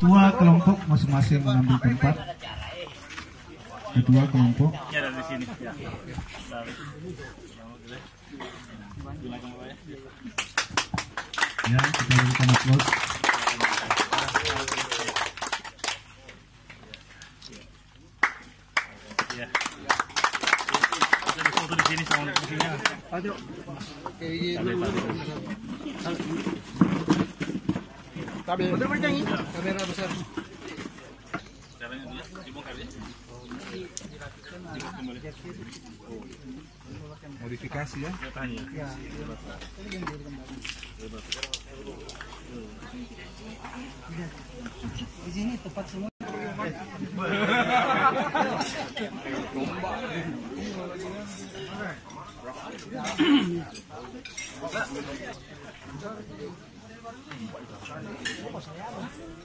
ketua kelompok masing-masing mengambil tempat. Ketua kelompok. Ya, kita berikan aplaus. Modifikasi ya. Di sini tepat semua.